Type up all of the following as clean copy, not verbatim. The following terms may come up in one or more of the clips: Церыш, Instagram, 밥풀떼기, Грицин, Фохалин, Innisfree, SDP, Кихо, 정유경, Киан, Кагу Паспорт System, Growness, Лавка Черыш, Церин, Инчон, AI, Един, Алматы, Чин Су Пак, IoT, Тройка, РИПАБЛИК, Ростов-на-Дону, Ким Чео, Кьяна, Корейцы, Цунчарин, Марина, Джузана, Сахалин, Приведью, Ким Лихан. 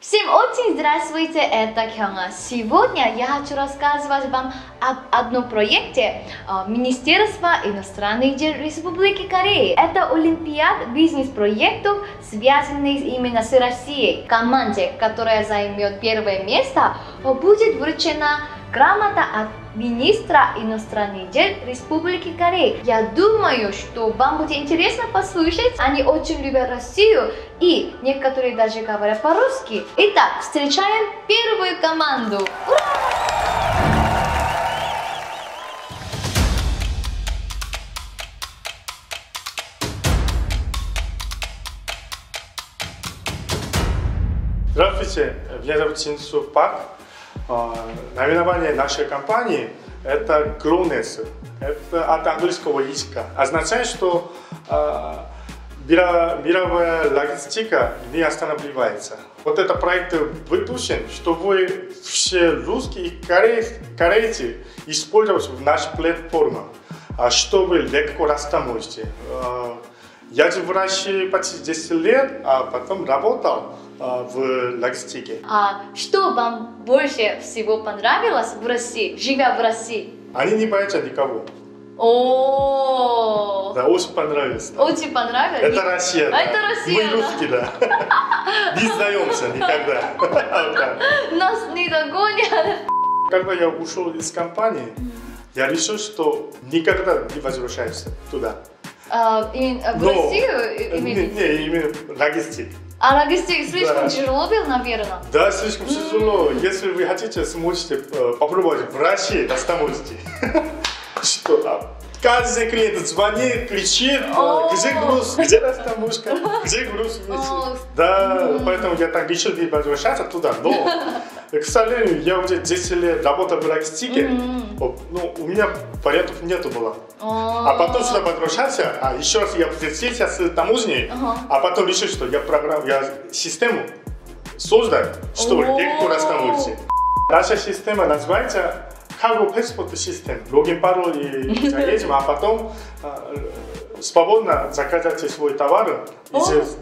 Всем очень здравствуйте, это Кьяна. Сегодня я хочу рассказывать вам об одном проекте Министерства иностранных дел Республики Кореи. Это Олимпиад бизнес-проектов, связанный именно с Россией. Команде, которая займет первое место, будет вручена грамота от министра иностранных дел Республики Корея. Я думаю, что вам будет интересно послушать. Они очень любят Россию и некоторые даже говорят по-русски. Итак, встречаем первую команду. Ура! Здравствуйте, меня зовут Чин Су Пак. Наименование нашей компании это Growness, это от английского языка. Означает, что мировая логистика не останавливается. Вот этот проект выпущен, чтобы все русские и корейцы использовать в нашей платформе, чтобы легко растаможить. Я жил в России почти 10 лет, а потом работал в логистике. А что вам больше всего понравилось в России, живя в России? Они не боятся никого. О, да, очень понравилось. Очень понравилось. Это Россия. Это Россия. Мы русские, да. Не сдаемся никогда. Нас не догонят. Когда я ушел из компании, я решил, что никогда не возвращаюсь туда. В Россию имеете? Не, именно логистик. А логистик слишком тяжело был, наверное? Да, слишком тяжело. Если вы хотите, сможете попробовать в России растаможить. Что там? Каждый клиент звонит, кричит, где груз, где растаможка, где груз. Да, поэтому я так решил не возвращаться туда, но, к сожалению, я уже 10 лет работал в логистике, ну, у меня порядков нету было. А потом сюда возвращаться, а еще раз я встретился с таможней, а потом решил, что я программу, я систему создал, чтобы легко растаможить. Наша система называется Кагу Паспорт System. Логин, пароль и заедем, а потом свободно заказать свой товар из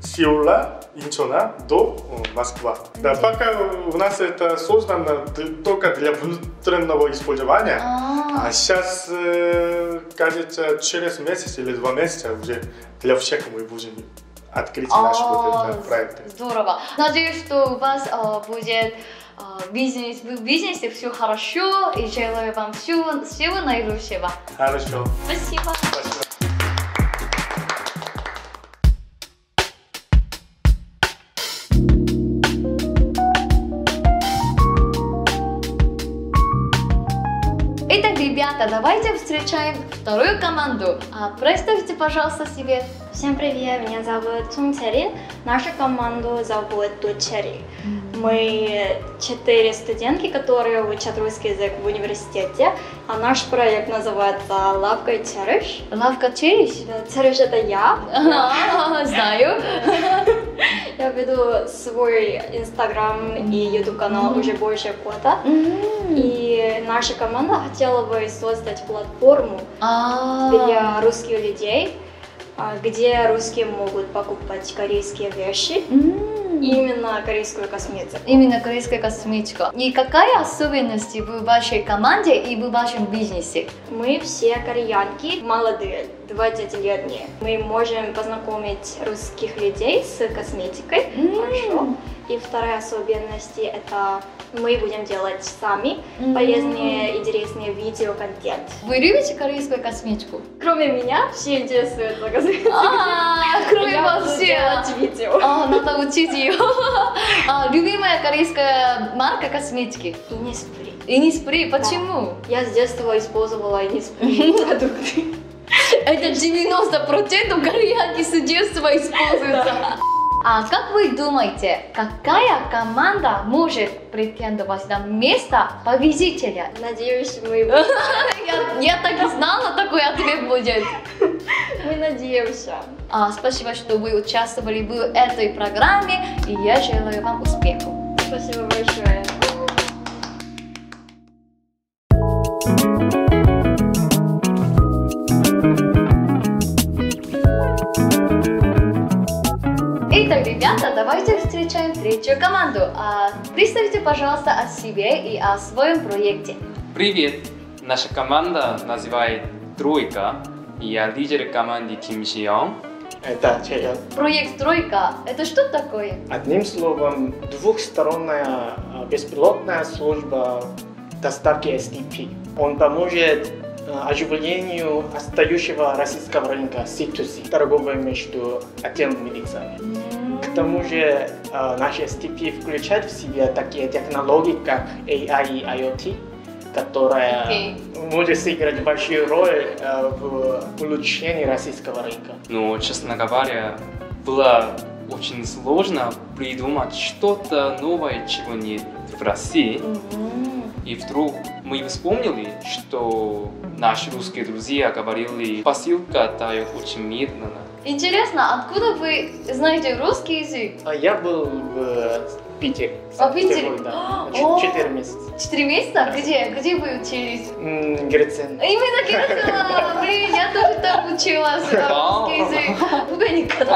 Сеула, Инчона до Москвы. Да, пока у нас это создано только для внутреннего использования, а сейчас, кажется, через месяц или 2 месяца уже для всех мы будем открыть наш проект. Здорово. Надеюсь, что у вас будет в бизнесе все хорошо, и желаю вам всего наилучшего. Хорошо. Спасибо. Спасибо. Итак, ребята, давайте встречаем вторую команду. Представьте, пожалуйста, себе. Всем привет, меня зовут Цунчарин. Нашу команду зовут Церин. Мы 4 студентки, которые учат русский язык в университете. А наш проект называется «Лавка Черыш». Лавка Черыш? Да, Церыш это я. Знаю. Я веду свой Инстаграм и YouTube канал уже больше года. И наша команда хотела бы создать платформу для русских людей, где русские могут покупать корейские вещи. Именно корейскую косметику. Именно корейская косметика. И какая особенность в вашей команде и в вашем бизнесе? Мы все кореянки, молодые, 20-летние. Мы можем познакомить русских людей с косметикой. Хорошо. И вторая особенность это мы будем делать сами полезные, интересные видеоконтент. Вы любите корейскую косметику? Кроме меня все интересуются косметикой. Кроме вас все. Я буду делать видео. Надо учить ее. Любимая корейская марка косметики? Innisfree. Innisfree? Почему? Я с детства использовала Innisfree продукты. Это 90% кореянки с детства используются. А как вы думаете, какая команда может претендовать на место победителя? Надеюсь, мы будем. Я так и знала, такой ответ будет. Мы надеемся. Спасибо, что вы участвовали в этой программе, и я желаю вам успехов. Спасибо большое. Ребята, давайте встречаемся. встречаем третью команду. Представьте, пожалуйста, о себе и о своем проекте. Привет! Наша команда называется «Тройка». Я лидер команды Ким Чео. Это Чео. Проект «Тройка» — это что такое? Одним словом, двухсторонняя беспилотная служба доставки SDP. Он поможет оживлению остающего российского рынка C2C, торговой между отдельными лицами. К тому же наш SDP включает в себя такие технологии, как AI и IoT, которая может сыграть большую роль в улучшении российского рынка. Ну, честно говоря, было очень сложно придумать что-то новое, чего нет в России. И вдруг мы вспомнили, что наши русские друзья говорили, посылка тает очень медленно. Интересно, откуда вы знаете русский язык? Я был в Питере. В Питере? Да. 4 месяца. 4 месяца? Да. Где вы учились? Грицин. Именно Грицин! Блин, я тоже там училась, русский язык. Пуганенько.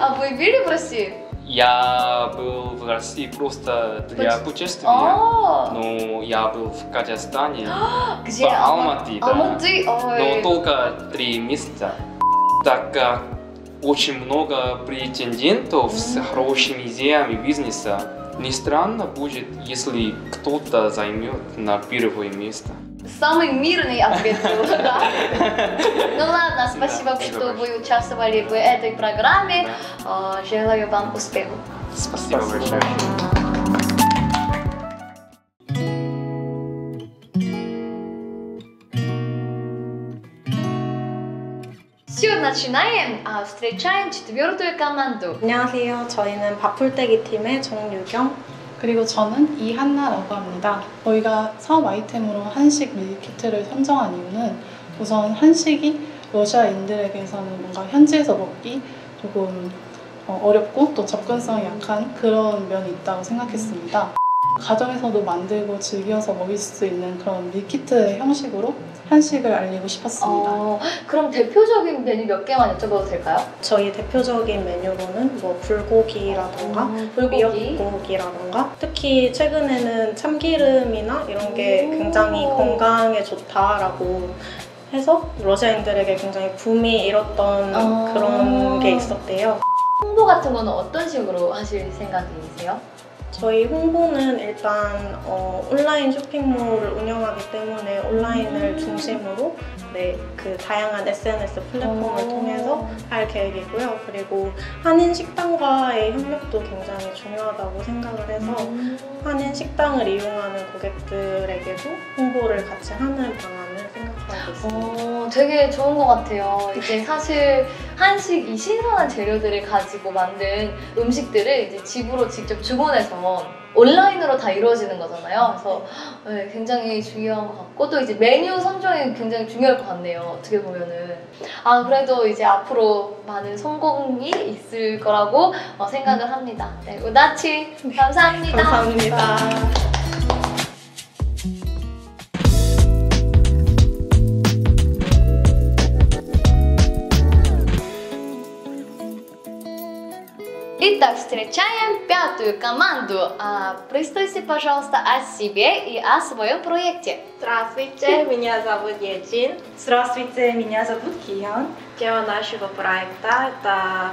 А вы были в России? Я был в России просто для путешествия, но я был в Казахстане, в Алматы, но только 3 месяца. Так как очень много претендентов с хорошими идеями бизнеса, не странно будет, если кто-то займет на первое место. Самый мирный ответ был, да? Ну ладно, спасибо, что вы участвовали в этой программе. Желаю вам успехов. Спасибо большое. Все, начинаем. Встречаем 4-ю команду. 안녕하세요. 저희는 밥풀떼기 팀의 정유경. 그리고 저는 이한나라고 합니다. 저희가 사업 아이템으로 한식 밀키트를 선정한 이유는 우선 한식이 러시아인들에게서는 뭔가 현지에서 먹기 조금 어렵고 또 접근성이 약한 그런 면이 있다고 생각했습니다. 가정에서도 만들고 즐겨서 먹일 수 있는 그런 밀키트의 형식으로 한식을 알리고 싶었습니다. 그럼 대표적인 메뉴 몇 개만 여쭤봐도 될까요? 저희 대표적인 메뉴로는 뭐 불고기라던가 미역국이라던가 특히 최근에는 참기름이나 이런 게 굉장히 건강에 좋다라고 해서 러시아인들에게 굉장히 붐이 일었던 그런 게 있었대요. 홍보 같은 거는 어떤 식으로 하실 생각이세요? 저희 홍보는 일단 온라인 쇼핑몰을 운영하기 때문에 온라인을 중심으로 그 다양한 SNS 플랫폼을 통해서 할 계획이고요. 그리고 한인 식당과의 협력도 굉장히 중요하다고 생각을 해서 한인 식당을 이용하는 고객들에게도 홍보를 같이 하는 방안을 생각하고 있습니다. 되게 좋은 것 같아요. 이제 사실 한식 이 신선한 재료들을 가지고 만든 음식들을 이제 집으로 직접 주문해서 온라인으로 다 이루어지는 거잖아요. 그래서 굉장히 중요한 것 같고 또 이제 메뉴 선정이 굉장히 중요할 것 같네요. 어떻게 보면은 그래도 이제 앞으로 많은 성공이 있을 거라고 생각을 합니다. 네, 우다치 감사합니다. 감사합니다. Итак, встречаем 5-ю команду. Представьте, пожалуйста, о себе и о своем проекте. Здравствуйте, меня зовут Един. Здравствуйте, меня зовут Киан. Тема нашего проекта – это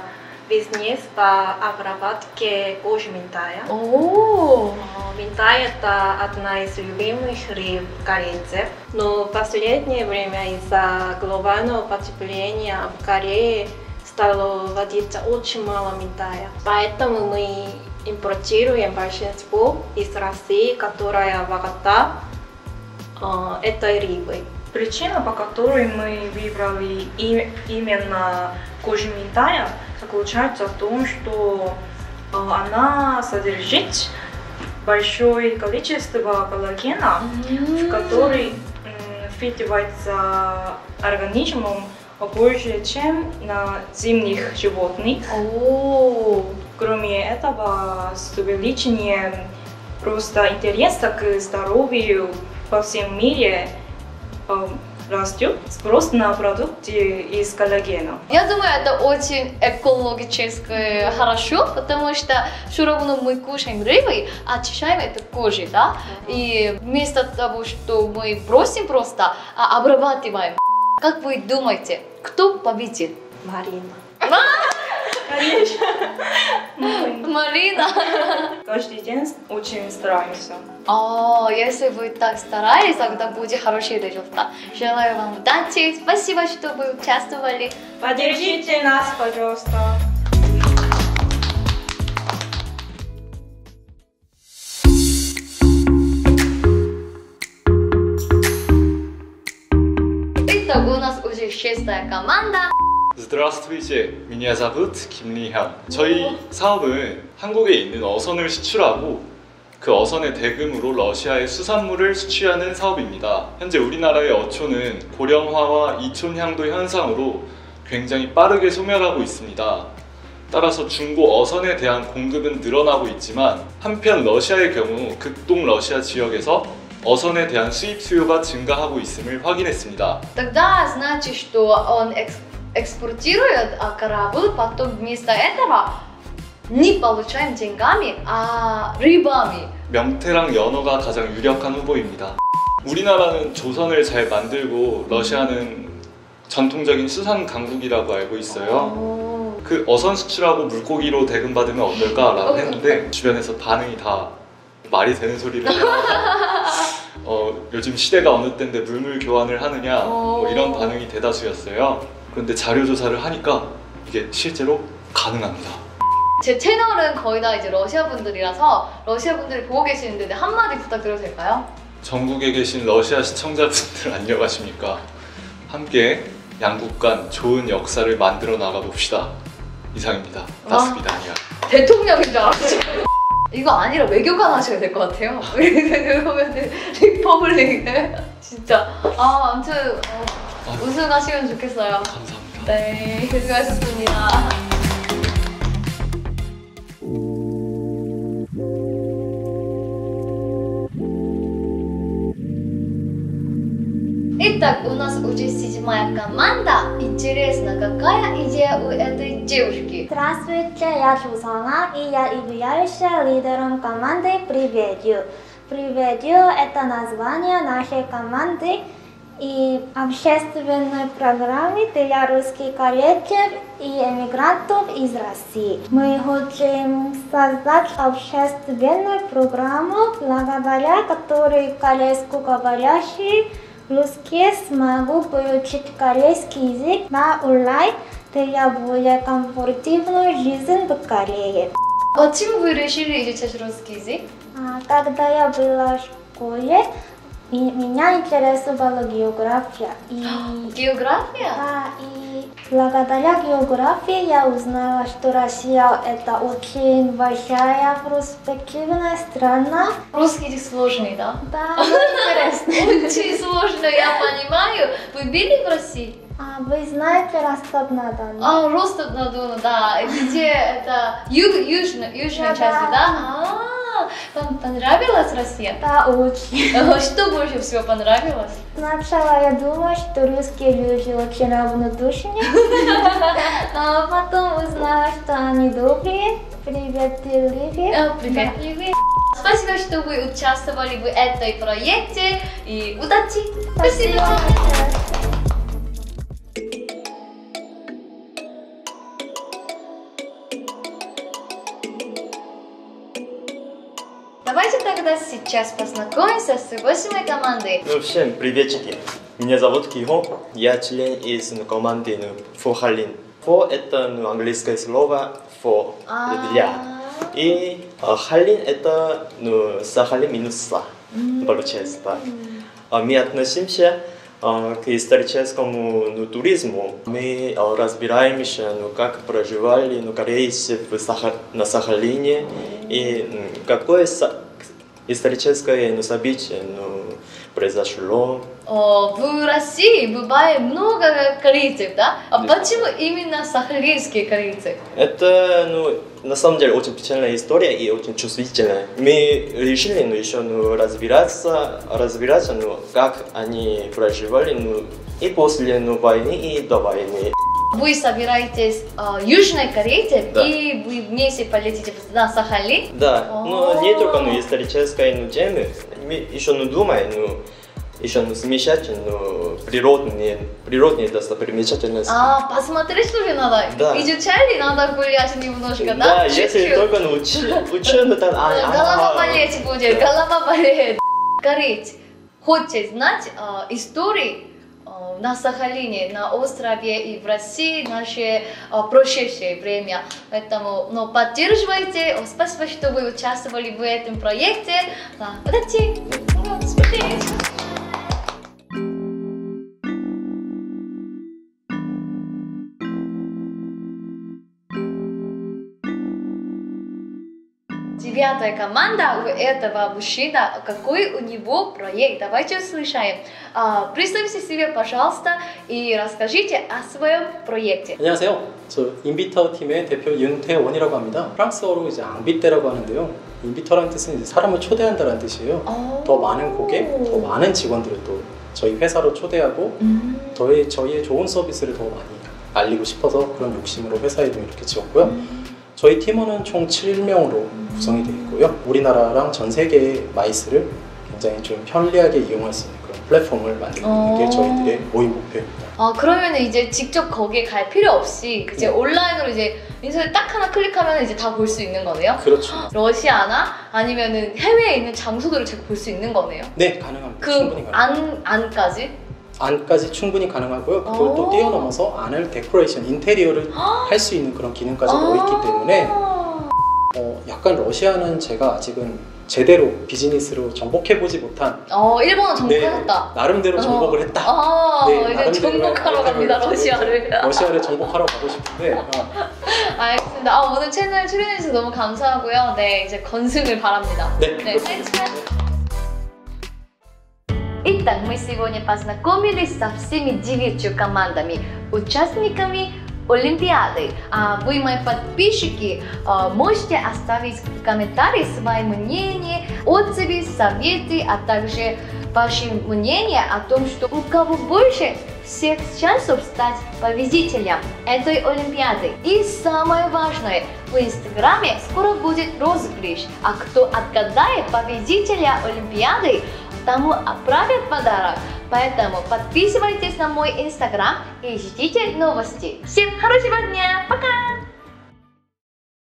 бизнес по обработке кожи минтая. Минтай – это одна из любимых рыб корейцев. Но в последнее время из-за глобального потепления в Корее стало водиться очень мало минтая. Поэтому мы импортируем большинство из России, которая богата этой рыбой. Причина, по которой мы выбрали именно кожу минтая, заключается в том, что она содержит большое количество коллагена, в который впитывается организмом больше, чем на зимних животных. Кроме этого, с увеличением просто интереса к здоровью во всем мире растет спрос на продукты из коллагена. Я думаю, это очень экологически хорошо, потому что все равно мы кушаем рыбу, очищаем эту кожу, да? И вместо того, что мы бросим просто, обрабатываем. Как вы думаете, кто победит? Марина. Конечно. Марина. Каждый день очень стараемся. О, если вы так старались, тогда будет хороший результат. Желаю вам удачи. Спасибо, что вы участвовали. Поддержите нас, пожалуйста. Итак, у нас уже шестая команда. Здравствуйте, меня зовут Ким Лихан. 저희 사업은 한국에 있는 어선을 수출하고 그 어선의 대금으로 러시아의 수산물을 수출하는 사업입니다. 현재 우리나라의 어촌은 고령화와 이촌향도 현상으로 굉장히 빠르게 소멸하고 있습니다. 따라서 중고 어선에 대한 공급은 늘어나고 있지만 한편 러시아의 경우 극동 러시아 지역에서 어선에 대한 수입 수요가 증가하고 있음을 확인했습니다. экспортируют корабль, потом вместо этого не получаем деньгами, а рыбами. 명태랑 연어가 가장 유력한 후보입니다. 우리나라는 조선을 잘 만들고 러시아는 전통적인 수산 강국이라고 알고 있어요. 그 어선 수출하고 물고기로 대금 받으면 어떨까라고 했는데 주변에서 반응이 다 말이 되는 소리를 요즘 시대가 어느 때인데 물물 교환을 하느냐 뭐 이런 반응이 대다수였어요. 근데 자료 조사를 하니까 이게 실제로 가능합니다. 제 채널은 거의 다 이제 러시아 분들이라서 러시아 분들이 보고 계시는데 한마디 부탁드려도 될까요? 전국에 계신 러시아 시청자분들 안녕하십니까? 함께 양국 간 좋은 역사를 만들어 나가봅시다. 이상입니다. 맞습니다. 아니야. 대통령인 줄 알았지. 이거 아니라 외교관 하셔야 될 것 같아요. 그러면은 리퍼블릭 진짜 아무튼 우승하시면 좋겠어요. 감사합니다. 네, 수고하셨습니다. Итак, у нас уже седьмая команда. Интересно, какая идея у этой девушки? Здравствуйте, я Джузана, и я являюсь лидером команды «Приведью». «Приведью» — это название нашей команды и общественной программы для русских корейцев и эмигрантов из России. Мы хотим создать общественную программу, благодаря которой корейскоговорящие русские смогут получить корейский язык на онлайн для более комфортной жизни в Корее. Почему вы решили изучать русский язык? Когда я была в школе, меня интересовала география. География? Да, и благодаря географии я узнала, что Россия — это очень большая перспективная страна. Русский язык сложный, да? Да, интересно. Очень сложно, я понимаю. Вы были в России? Вы знаете Ростов-на-Дону? Ростов-на-Дону, да. Где это? Южная часть, да? Вам понравилась Россия? Да, очень. Что больше всего понравилось? Сначала я думала, что русские люди очень равнодушные, а потом узнала, что они добрые, приветливые. Спасибо, что вы участвовали в этой проекте, и удачи! Спасибо! Давайте тогда сейчас познакомимся с восьмой командой. Ну, всем приветики. Меня зовут Кихо. Я член из команды Фохалин. Фо — это английское слово for для. И халин — это Сахалин минус са. Получается. Мы относимся к историческому туризму. Мы разбираемся, как проживали корейцы на Сахалине и какое историческое событие произошло. В России бывает много корейцев, да? А почему именно сахалинские корейцы? Это На самом деле очень печальная история и очень чувствительная. Мы решили еще разбираться, как они проживали и после войны, и до войны. Вы собираетесь в Южной Корее, да. И вы вместе полетите на Сахалин? Да, но не только исторической темы, мы еще думаем, еще смещать природные достопримечательности. А, посмотреть тоже надо? Да. Изучали, надо гулять немножко, да? Да, если только ученые, то... Голова болеть будет, голова болеть. Корейцы хочет знать истории на Сахалине, на острове и в России наше прошедшее время. Поэтому поддерживайте. Спасибо, что вы участвовали в этом проекте. Удачи! Девятая команда у этого мужчины. Какой у него проект? Давайте услышаем. Представьте себе, пожалуйста, и расскажите о своем проекте. 안녕하세요. 저 인비터 팀의 대표 윤태원이라고 합니다. 프랑스어로 이제 앙비떼라고 하는데요. 인비터라는 뜻은 이제 사람을 초대한다라는 뜻이에요. 더 많은 고객, 더 많은 직원들을 또 저희 회사로 초대하고 저희의 좋은 서비스를 더 많이 알리고 싶어서 그런 욕심으로 회사 이름 이렇게 지었고요. 저희 팀원은 총 7명으로 구성이 되어 있고요. 우리나라랑 전 세계의 마이스를 굉장히 좀 편리하게 이용할 수 있는 그런 플랫폼을 만드는 게 저희들의 모임 목표입니다. 아, 그러면 이제 직접 거기에 갈 필요 없이 이제 온라인으로 이제 인터넷 딱 하나 클릭하면 이제 다 볼 수 있는 거네요? 그렇죠. 러시아나 아니면은 해외에 있는 장소들을 제가 볼 수 있는 거네요? 네, 가능합니다. 그 충분히 가능합니다. 안까지? 안까지 충분히 가능하고요. 그걸 또 뛰어넘어서 안을 데코레이션, 인테리어를 할 수 있는 그런 기능까지 넣어있기 때문에 약간 러시아는 제가 아직은 제대로 비즈니스로 정복해보지 못한 일본은 정복했다. 네, 나름대로 정복을 했다. 네, 나름대로 이제 정복하러 갑니다, 러시아를. 러시아를 정복하러 가고 싶은데 알겠습니다. 오늘 채널 출연해주셔서 너무 감사하고요. 네, 이제 건승을 바랍니다. 네. Итак, мы сегодня познакомились со всеми 9 командами, участниками Олимпиады. А вы, мои подписчики, можете оставить комментарии, свои мнения, отзывы, советы, а также ваше мнение о том, что у кого больше всех шансов стать победителем этой Олимпиады. И самое важное, в Инстаграме скоро будет розыгрыш, а кто отгадает победителя Олимпиады, тому отправят подарок. Поэтому подписывайтесь на мой Инстаграм и ждите новости. Всем хорошего дня! Пока!